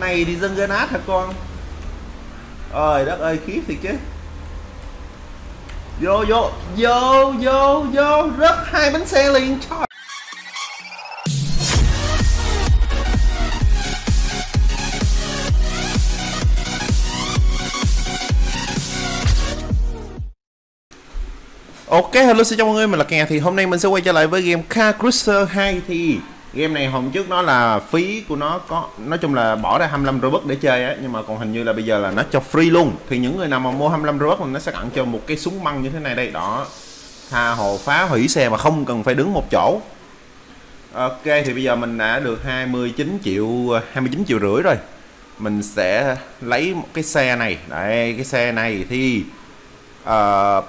này đi dâng granat hả con? Trời đất ơi khiếp thiệt chứ. Vô vô vô vô vô, rớt hai bánh xe liền trời. Ok, hello xin chào mọi người, mình là KiA. Thì hôm nay mình sẽ quay trở lại với game Car Crushers 2. Thì game này hôm trước nó là phí của nó có, nói chung là bỏ ra 25 Robux để chơi á, nhưng mà còn hình như là bây giờ là nó cho free luôn. Thì những người nào mà mua 25 Robux nó sẽ tặng cho một cái súng băng như thế này đây đó, tha hồ phá hủy xe mà không cần phải đứng một chỗ. Ok, thì bây giờ mình đã được 29 triệu rưỡi rồi. Mình sẽ lấy một cái xe này, đây cái xe này thì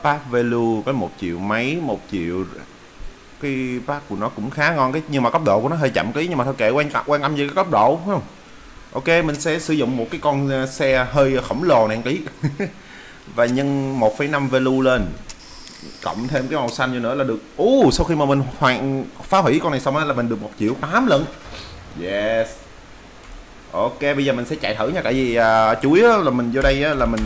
pass value có 1 triệu mấy, 1 triệu. Cái pass của nó cũng khá ngon cái, nhưng mà cấp độ của nó hơi chậm tí, nhưng mà thôi kệ, quan âm về cái cấp độ đúng không? Ok, mình sẽ sử dụng một cái con xe hơi khổng lồ này tí và nhân 1,5 value lên, cộng thêm cái màu xanh vô nữa là được. Sau khi mà mình phá hủy con này xong là mình được 1,8 triệu lần. Yes. Ok, bây giờ mình sẽ chạy thử nha, tại vì chủ yếu là mình vô đây là mình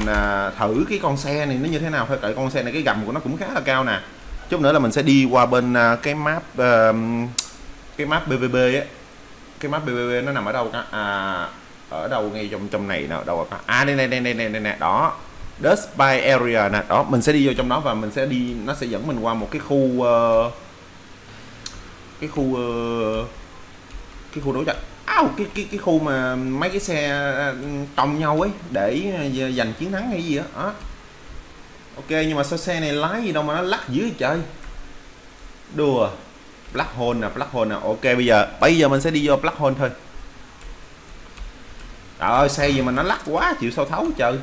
thử cái con xe này nó như thế nào thôi. Tại con xe này cái gầm của nó cũng khá là cao nè. Chút nữa là mình sẽ đi qua bên cái map PVP á. Cái map PVP nó nằm ở đâu cả? Ở đâu ngay trong này nào, đâu cả. À đây đây nè, đó. Dust by area nè, đó, mình sẽ đi vô trong đó và mình sẽ đi, nó sẽ dẫn mình qua một cái khu cái khu đối trận. Cái khu mà mấy cái xe trồng nhau ấy để giành chiến thắng hay gì đó. Ok, nhưng mà sao xe này lái gì đâu mà nó lắc dữ trời. Đùa. Black hole nè. Ok, bây giờ mình sẽ đi vô black hole thôi. Trời ơi, xe gì mà nó lắc quá, chịu sao thấu trời.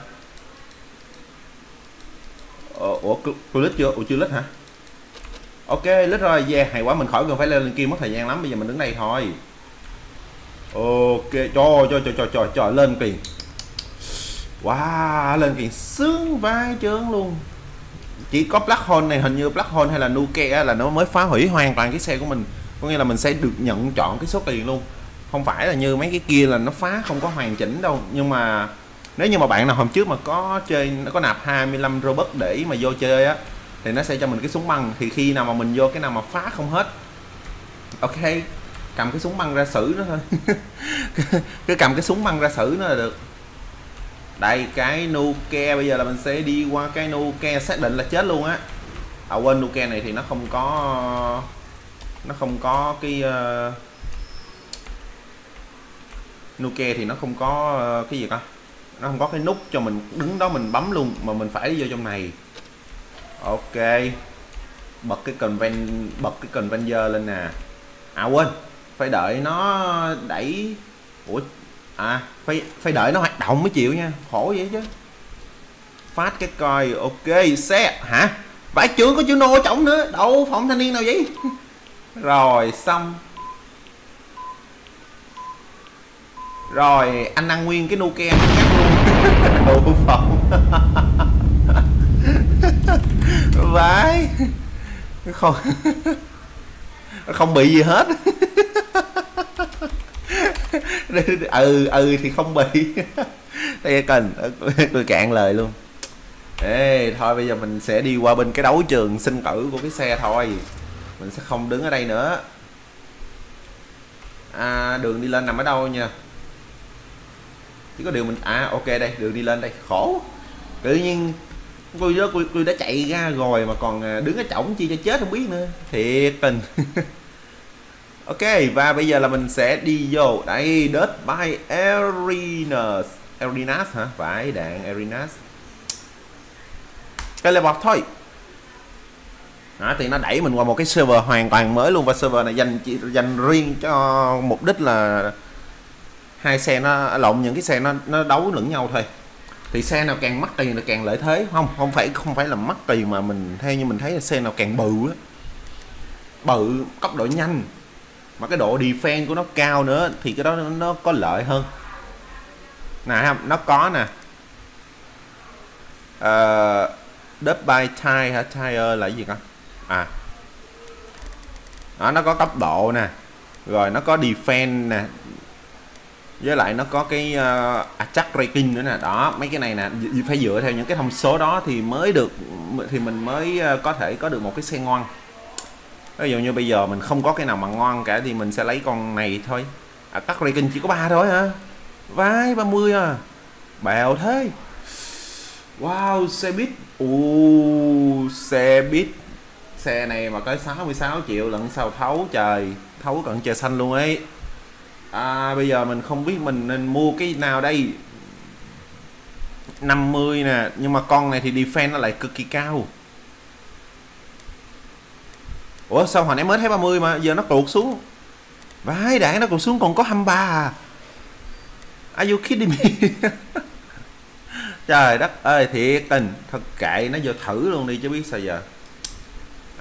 Ủa, tôi lít chưa? Ủa, chưa lít hả? Ok, lít rồi, yeah, hay quá, mình khỏi cần phải lên kia mất thời gian lắm, bây giờ mình đứng đây thôi. Ok, trời, lên kìa. Wow, lên kìa, sướng vai trơn luôn. Chỉ có black hole này, hình như black hole hay là nuke là nó mới phá hủy hoàn toàn cái xe của mình. Có nghĩa là mình sẽ được nhận trọn cái số tiền luôn. Không phải là như mấy cái kia là nó phá không có hoàn chỉnh đâu. Nhưng mà nếu như mà bạn nào hôm trước mà có chơi, nó có nạp 25 Robux để mà vô chơi á, thì nó sẽ cho mình cái súng băng. Thì khi nào mà mình vô cái nào mà phá không hết, ok, cầm cái súng băng ra xử nó thôi. Cứ cầm cái súng băng ra xử nó là được. Đây cái nuke, bây giờ là mình sẽ đi qua cái nuke, xác định là chết luôn á. À quên, nuke này thì nó không có cái nuke thì nó không có cái gì ta, nó không có cái nút cho mình đứng đó mình bấm luôn, mà mình phải vô trong này. Ok, bật cái conveyor lên nè. À quên, phải đợi nó đẩy. Ủa, phải đợi nó hoạt động mới chịu nha, khổ vậy chứ. Phát cái coi, ok, xe, hả? Vãi chưởng, có chữ nô ở trỏng nữa, đâu phòng thanh niên nào vậy? Rồi, xong. Rồi, anh ăn nguyên cái nuke anh cắt luôn. Đồ phòng. Vãi. Không bị gì hết. Thì không bị. Đây cần tôi cạn lời luôn. Ê, thôi bây giờ mình sẽ đi qua bên cái đấu trường sinh tử của cái xe thôi. Mình sẽ không đứng ở đây nữa. À, đường đi lên nằm ở đâu nha? Chỉ có điều mình ok đây, đường đi lên đây, khổ. Tự nhiên tôi đã chạy ra rồi mà còn đứng ở trỏng chi cho chết không biết nữa, thiệt tình. Ok, và bây giờ là mình sẽ đi vô đây. Death by Arenas. Arenas hả? Phải, đạn Arenas. Cái level thôi. Đó, thì nó đẩy mình qua một cái server hoàn toàn mới luôn. Và server này dành riêng cho mục đích là hai xe nó lộn, những cái xe nó đấu lẫn nhau thôi. Thì xe nào càng mắc tiền là càng lợi thế. Không phải là mắc tiền, mà mình theo như mình thấy là xe nào càng bự á, bự cấp độ nhanh mà cái độ defense của nó cao nữa thì cái đó nó có lợi hơn nè. Nó có nè, Death by Tire hả? Tire là cái gì con? Nó có tốc độ nè, rồi nó có defense nè, với lại nó có cái attack rating nữa nè. Đó, mấy cái này nè phải dựa theo những cái thông số đó thì mới được, thì mình mới có thể có được một cái xe ngon. Ví dụ như bây giờ mình không có cái nào mà ngon cả thì mình sẽ lấy con này thôi. Attack rating chỉ có 3 thôi hả? Vãi 30 à. Bèo thế. Wow, xe buýt. Xe buýt. Xe này mà có 66 triệu lận sao thấu trời. Thấu cận trời xanh luôn ấy. À, bây giờ mình không biết mình nên mua cái nào đây. 50 nè. Nhưng mà con này thì defense nó lại cực kỳ cao. Ủa sao hồi nãy mới thấy 30 mà giờ nó tuột xuống. Vãi đạn, nó tuột xuống còn có 23 à. Are you kidding me? Trời đất ơi, thiệt tình. Thật kệ nó, vô thử luôn đi chứ biết sao giờ.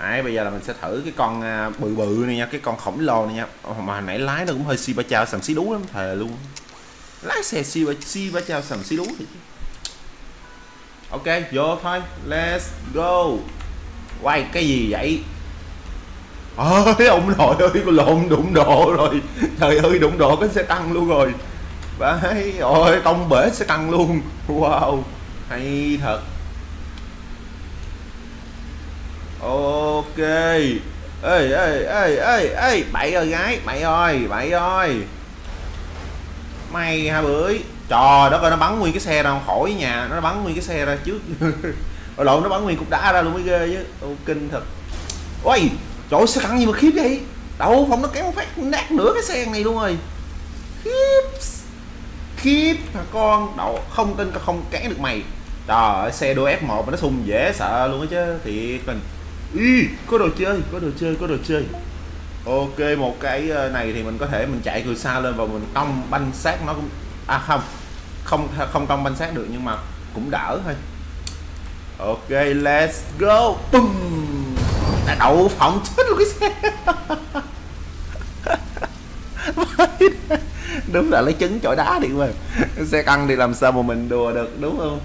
Đấy, bây giờ là mình sẽ thử cái con bự bự này nha, cái con khổng lồ này nha. Mà hồi nãy lái nó cũng hơi si ba chao sầm xí đú lắm, thề luôn. Lái xe si ba chao sầm xí đú thì. Ok, vô thôi, let's go. Quay cái gì vậy? Ôi, ông nội ơi, con lộn đụng độ rồi. Trời ơi, đụng độ cái xe tăng luôn rồi. Đấy, ôi, tông bể xe tăng luôn. Wow, hay thật. Ok. Ê bậy rồi gái, bậy rồi. Mày hả bưởi. Trời đất ơi, nó bắn nguyên cái xe ra khỏi nhà, nó bắn nguyên cái xe ra trước. Lộn, nó bắn nguyên cục đá ra luôn mới ghê chứ. Ô kinh thật. Ôi, trời ơi, sao căng gì mà khiếp vậy? Đậu phòng nó kéo phát nát nửa cái xe này luôn rồi. Khiếp hả con. Đậu không tin không cản được mày. Trời ơi, xe đua F1 mà nó xung dễ sợ luôn á chứ, thiệt mình. Ý, có đồ chơi. Ok, một cái này thì mình có thể mình chạy từ xa lên và mình cong banh sát nó cũng không cong banh sát được nhưng mà cũng đỡ thôi. Ok, let's go. Tum. Đã đậu phỏng chết luôn cái xe. Đúng là lấy trứng chọi đá đi mà. Xe căng thì làm sao mà mình đùa được đúng không?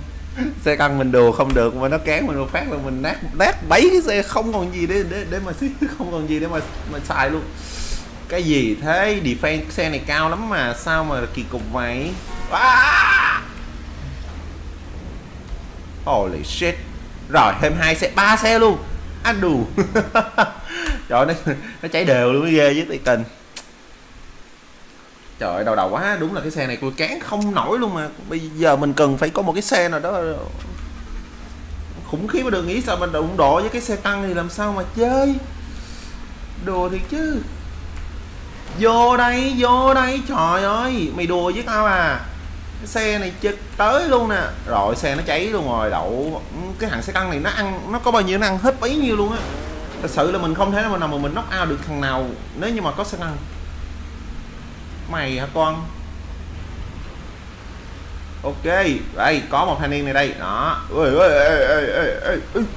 Xe căng mình đùa không được mà nó cán mình một phát là mình nát bấy cái xe, không còn gì để mà không còn gì để mà xài luôn. Cái gì thế? Defense xe này cao lắm mà sao mà kỳ cục vậy? À! Holy shit. Rồi thêm 3 xe luôn. Anh đù. Trời, nó cháy đều luôn, ghê chứ tuyệt tình. Trời ơi, đầu quá, đúng là cái xe này tôi cán không nổi luôn mà. Bây giờ mình cần phải có một cái xe nào đó khủng khiếp mới được, nghĩ sao mình đụng độ với cái xe tăng thì làm sao mà chơi. Đùa thiệt chứ. Vô đây, trời ơi, mày đùa với tao à. Cái xe này chết tới luôn nè. Rồi xe nó cháy luôn rồi, đậu. Cái thằng xe tăng này nó ăn, nó có bao nhiêu nó ăn hết bấy nhiêu luôn á. Thật sự là mình không thể nào mà mình knock out được thằng nào nếu như mà có xe tăng. Mày hả con. Ok, đây có một thanh niên này đây. Đó.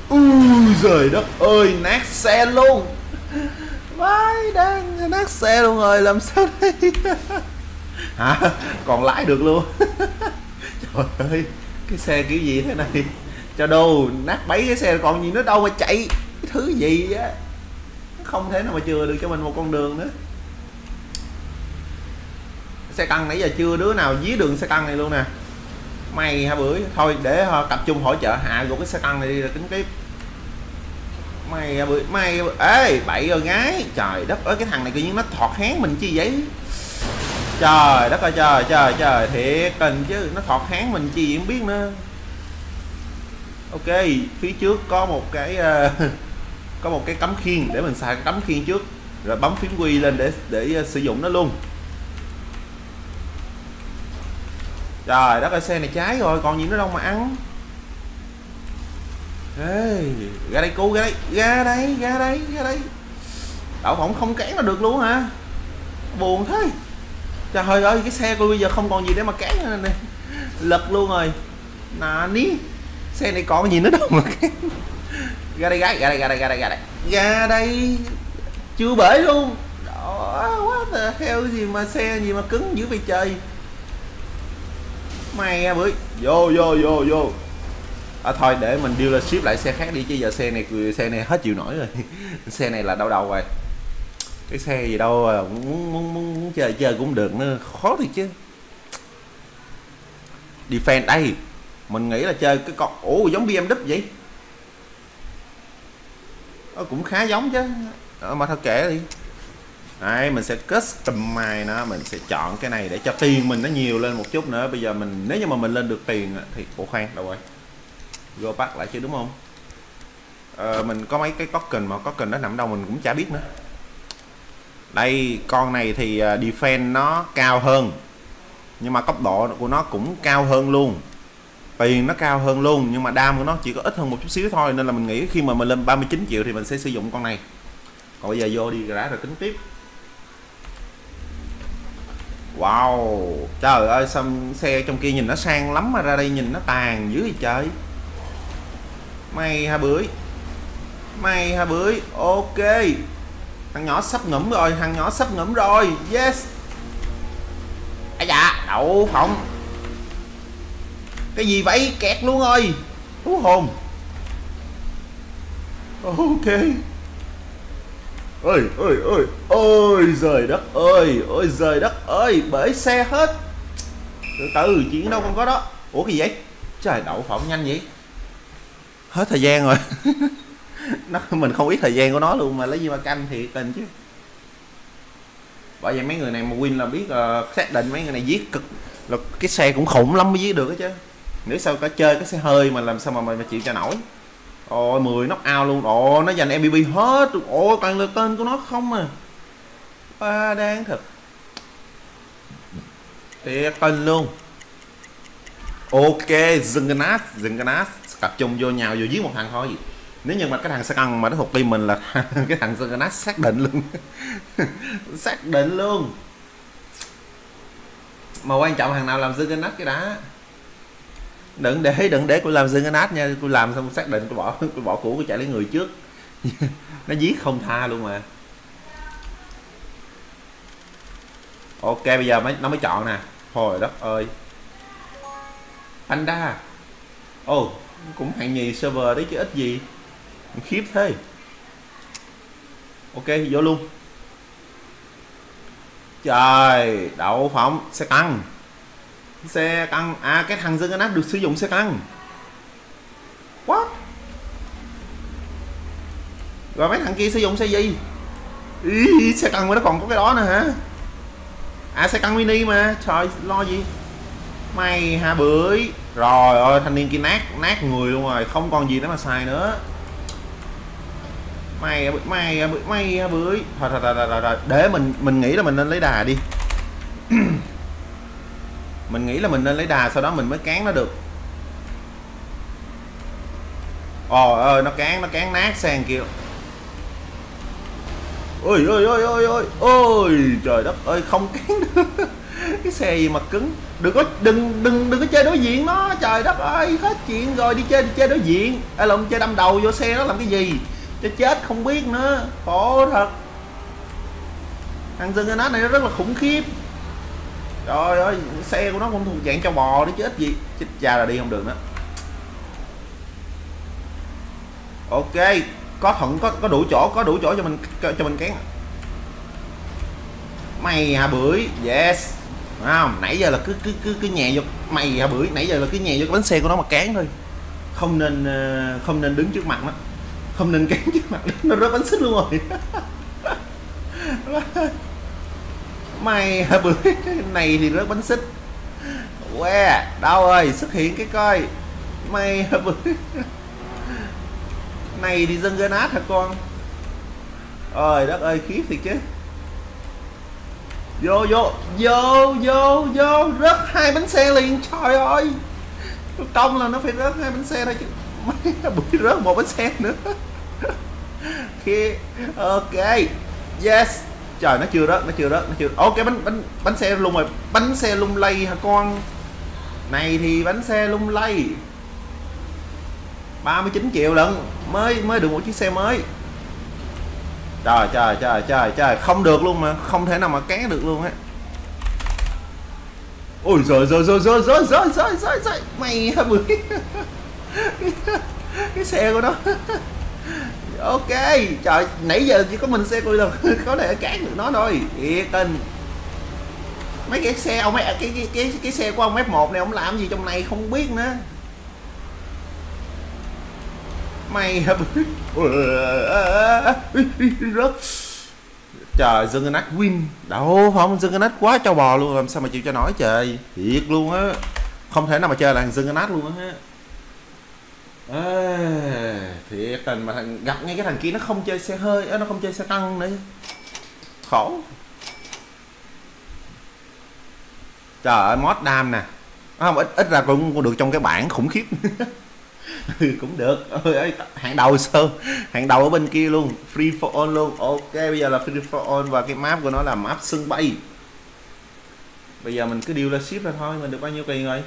Ui giời đất ơi, nát xe luôn. Vãi, đang nát xe luôn rồi, làm sao đây? Hả? Còn lái được luôn. Trời ơi, cái xe kiểu gì thế này? Cho đù, nát bấy cái xe còn gì nữa đâu mà chạy. Cái thứ gì á. Không thể nào mà chừa được cho mình một con đường nữa. Xe tăng nãy giờ chưa đứa nào dí đường xe tăng này luôn nè. Mày hả bưởi. Thôi để tập trung hỗ trợ hạ gục cái xe tăng này đi rồi tính tiếp. Mày hả bưởi. Ê bậy rồi gái. Trời đất ơi, cái thằng này tự nhiên nó thọt hán mình chi vậy. Trời đất ơi, trời thiệt tình chứ. Nó thọt hán mình chi vậy không biết nữa. Ok, phía trước có một cái có một cái cắm khiên để mình xài cái cắm khiên trước. Rồi bấm phím Q lên để sử dụng nó luôn. Trời đất ơi, xe này cháy rồi, còn gì nữa đâu mà ăn. Ê, ra đây cu, ra đây. Đậu phỏng không cản nó được luôn hả? Buồn thế. Trời ơi, cái xe của bây giờ không còn gì để mà cản nữa nè. Lật luôn rồi. Nà ní. Xe này còn gì nữa đâu mà cản. Ra đây gái, ra đây. Ra đây. Chưa bể luôn. Đó, what the hell gì mà xe gì mà cứng dữ vậy trời. Mày bưởi. Vô. À, thôi để mình dealership lại xe khác đi chứ giờ xe này hết chịu nổi rồi. Xe này là đau đầu rồi. Cái xe gì đâu muốn chơi cũng được, nó khó thiệt chứ. Defense đây. Mình nghĩ là chơi cái con giống BMW vậy. Nó cũng khá giống chứ. Mà thôi kệ đi. Đấy, mình sẽ custom mày nó, mình sẽ chọn cái này để cho tiền mình nó nhiều lên một chút nữa. Bây giờ mình nếu như mà mình lên được tiền thì bộ khoan đâu rồi. Robux lại chứ đúng không? Mình có mấy cái token mà nó nằm đâu mình cũng chả biết nữa. Đây, con này thì defense nó cao hơn. Nhưng mà tốc độ của nó cũng cao hơn luôn. Tiền nó cao hơn luôn, nhưng mà dam của nó chỉ có ít hơn một chút xíu thôi. Nên là mình nghĩ khi mà mình lên 39 triệu thì mình sẽ sử dụng con này. Còn bây giờ vô đi ra rồi tính tiếp. Wow, trời ơi sao xe trong kia nhìn nó sang lắm mà ra đây nhìn nó tàn dữ vậy trời. May ha bưởi. May ha bưởi. Ok. Thằng nhỏ sắp ngủm rồi, yes. À dạ, đậu phộng. Cái gì vậy? Kẹt luôn ơi. Thú hồn. Ok. Ôi ơi ơi. Ôi giời đất ơi. Ôi giời đất ơi. Bể xe hết. Từ từ chuyện đâu con có đó. Ủa cái gì vậy? Trời đậu phộng nhanh vậy. Hết thời gian rồi. Mình không biết thời gian của nó luôn mà lấy gì mà canh thì tình chứ. Bởi vậy mấy người này mà win là biết xác định mấy người này giết cực là cái xe cũng khủng lắm mới giết được chứ. Nếu sao cả chơi cái xe hơi mà làm sao mà mình chịu cho nổi. Ôi 10 knock out luôn. Ồ nó giành MVP hết. Ôi toàn là tên của nó không à. Ba đáng thật. Thiệt tình luôn. Ok, Zinganas tập trung vô nhào vô giết một thằng thôi. Nếu như mà cái thằng Sagan mà nó thuộc team mình là cái thằng Zinganas xác định luôn. Xác định luôn. Mà quan trọng thằng nào làm Zinganas cái đã. Đừng để tôi làm Zinganas nha, tôi làm xong xác định tôi bỏ củ tôi chạy lấy người trước. Nó giết không tha luôn mà. Ok bây giờ nó mới chọn nè. Thôi đất ơi. Panda. Ồ, cũng hạng nhì server đấy chứ ít gì. Khiếp thế. Ok, vô luôn. Trời, đậu phộng, xe tăng. Xe tăng, à cái thằng Zinganas được sử dụng xe tăng. What? Rồi mấy thằng kia sử dụng xe gì? Ý, xe tăng mà nó còn có cái đó nữa hả? À xe tăng mini mà, trời lo gì. May ha bưởi. Rồi ơi thanh niên kia nát người luôn rồi, không còn gì để mà xài nữa. May ha bưởi. Thôi rồi để mình nghĩ là mình nên lấy đà đi. Mình nghĩ là mình nên lấy đà sau đó mình mới cán nó được. Ồ ơi nó cán nát sang kia. Ôi trời đất ơi không cán được. Cái xe gì mà cứng. Đừng có chơi đối diện nó. Trời đất ơi hết chuyện rồi. Đi chơi đối diện. Ê lộn chơi đâm đầu vô xe nó làm cái gì cho chết không biết nữa. Khổ thật. Thằng Zinganas này nó rất là khủng khiếp. Trời ơi xe của nó cũng thuộc dạng cho bò đấy chứ ít gì. Chết cha là đi không được nữa. Ok. Có thuận có đủ chỗ cho mình cán. Mày hả bưởi. Yes. Đúng không? Nãy giờ là cứ nhẹ vô. Mày hả bưởi. Nãy giờ là cứ nhẹ vô cái bánh xe của nó mà cán thôi. Không nên đứng trước mặt nó. Không nên cán trước mặt nó rớt bánh xích luôn rồi. Mày hả bưởi. Này thì rớt bánh xích. Que đâu ơi xuất hiện cái coi. Mày hả bưởi. Này thì Zinganas hả con. Ôi đất ơi khiếp thiệt chứ. Vô rớt hai bánh xe liền. Trời ơi công là nó phải rớt hai bánh xe thôi chứ. Mấy buổi rớt một bánh xe nữa. Ok yes. Trời nó chưa rớt. Ok bánh xe lung rồi. Bánh xe lung lay hả con. Này thì bánh xe lung lay. 39 triệu lận mới được một chiếc xe mới. Trời không được luôn mà không thể nào mà cán được luôn á. Ôi rồi mày hả bưởi. Cái xe của nó. Ok trời nãy giờ chỉ có mình xe của được có thể cán được nó thôi. Thiệt tình. mấy cái xe ông ấy, cái xe của ông F1 này ông làm gì trong này không biết nữa mày. Trời, Juggernaut win. Đâu không, Juggernaut quá cho bò luôn, làm sao mà chịu cho nổi trời. Thiệt luôn á, không thể nào mà chơi là thằng Juggernaut luôn á. Thiệt tình mà gặp ngay cái thằng kia nó không chơi xe hơi, nó không chơi xe tăng nữa. Khổ. Trời ơi, mod đam nè. Không, ít ra cũng được trong cái bảng khủng khiếp. Cũng được. Ôi ơi, hạng đầu sơ, hạng đầu ở bên kia luôn, free for all luôn. Ok, bây giờ là free for all và cái map của nó là map sân bay. Bây giờ mình cứ dealership ra thôi, mình được bao nhiêu tiền rồi?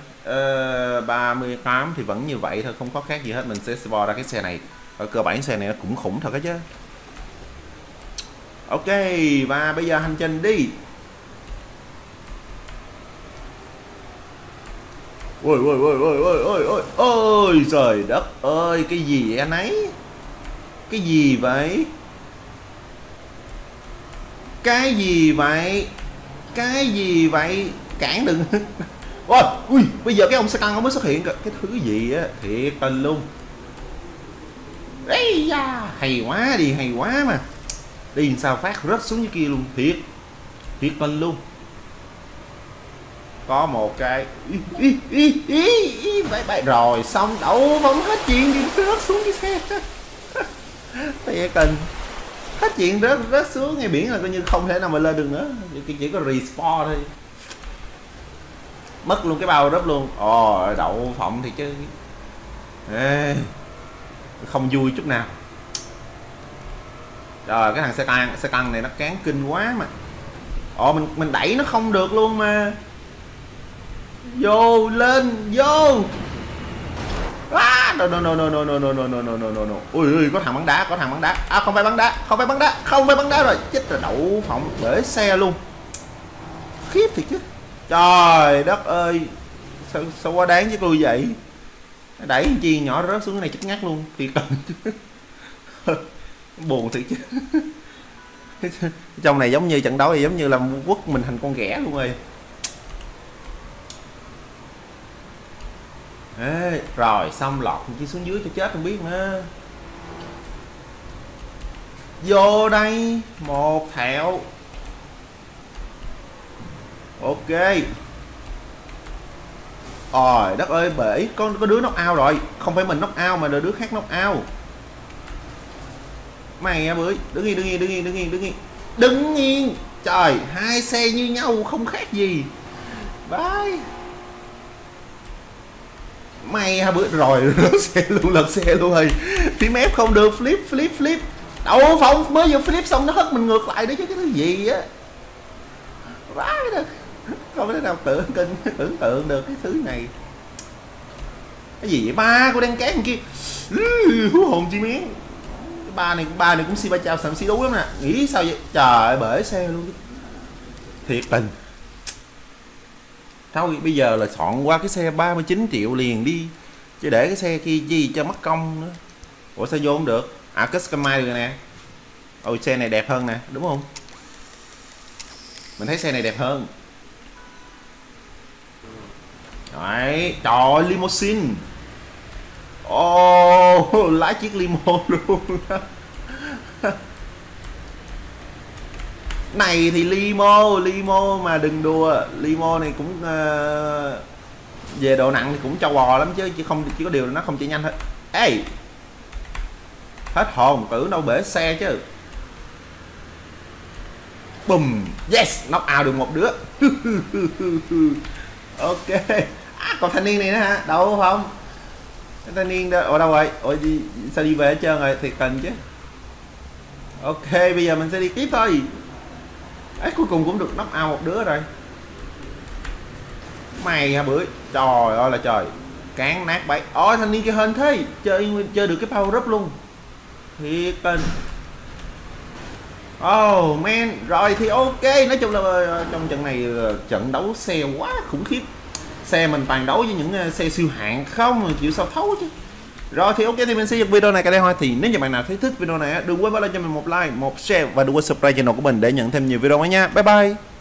38 thì vẫn như vậy thôi, không có khác gì hết. Mình sẽ bò ra cái xe này. Ở cơ bản xe này nó cũng khủng thật đó chứ. Ok, và bây giờ hành trình đi. Ôi ôi ôi ôi ôi ôi ôi ôi trời đất ơi, cái gì vậy anh ấy? Cái gì vậy? Cái gì vậy? Cái gì vậy? Cản đừng. Ôi, ui, bây giờ cái ông xe tăng không mới xuất hiện kìa. Cái thứ gì á, thiệt tình luôn. Ây da, hay quá đi, hay quá mà. Đi sao phát rớt xuống dưới kia luôn, thiệt. Thiệt tình luôn. Có một cái bye bye rồi xong đậu bóng hết chuyện đi, rớt xuống cái xe. Thiệt tình, hết chuyện rớt xuống ngay biển là coi như không thể nào mà lên được nữa, chỉ có respawn thôi. Mất luôn cái bao rớt luôn. Ồ, đậu phộng thì chứ. Ê, không vui chút nào. Trời, cái thằng xe tăng này nó cán kinh quá mà. Ồ, mình đẩy nó không được luôn mà. Vô, lên, vô. À, no. Ui ui, có thằng bắn đá. À, không phải bắn đá rồi. Chết rồi, đậu phộng để xe luôn. Khiếp thiệt chứ. Trời đất ơi. Sao quá đáng với tôi vậy. Đẩy chi nhỏ rớt xuống cái này chết ngắt luôn. Thiệt tình. Buồn thiệt chứ. Trong này giống như trận đấu này giống như là quất mình thành con ghẻ luôn rồi. Ê, rồi xong lọt chứ xuống dưới cho chết không biết nữa. Vô đây một thẹo. Ok. Ôi đất ơi, bể có đứa knock out rồi, không phải mình knock out mà là đứa khác knock out. Mày à bưởi, đứng yên. Trời, hai xe như nhau không khác gì. Bye. May ha bữa rồi xe luôn, lật xe luôn rồi. Phím F không được, flip. Đậu phộng mới vừa flip xong nó hất mình ngược lại đấy chứ cái thứ gì á. Không thể nào tưởng tượng được cái thứ này. Cái gì vậy ba, cô đang cán kia. Hú hồn chi miếng. Cái ba này cũng si ba chao sẵn si đú lắm nè. Nghĩ sao vậy? Trời, bể xe luôn. Thiệt tình. Thôi bây giờ là soạn qua cái xe 39 triệu liền đi, chứ để cái xe kia chi cho mất công nữa. Ủa sao vô không được? À, customize rồi nè. Ôi xe này đẹp hơn nè, đúng không? Mình thấy xe này đẹp hơn. Đấy, trời ơi, limousine. Ồ, lái chiếc limo luôn. Này thì limo mà đừng đùa, limo này cũng về độ nặng thì cũng cho bò lắm chứ, chỉ có điều là nó không chạy nhanh thôi. Ê, hết hồn, tưởng đâu bể xe chứ. Bùm, yes, knock out được một đứa. Ok, à, còn thanh niên này nữa hả? Đâu không? Cái thanh niên đó, ở đâu rồi? Ủa, sao đi về hết trơn rồi, thiệt tình chứ. Ok, bây giờ mình sẽ đi tiếp thôi. Ê, cuối cùng cũng được knock out một đứa rồi. Mày hả bưởi. Trời ơi là trời. Cán nát bẫy. Ôi, thanh niên kia hên thế. Chơi được cái power up luôn. Thiệt tình. Oh man. Rồi thì ok. Nói chung là trong trận này trận đấu xe quá khủng khiếp. Xe mình toàn đấu với những xe siêu hạng không, chịu sao thấu chứ. Rồi thì ok, thì mình sẽ dừng video này cả đây thôi. Thì nếu như bạn nào thấy thích video này, đừng quên bỏ lại cho mình một like, một share và đừng quên subscribe channel của mình để nhận thêm nhiều video mới nha. Bye bye.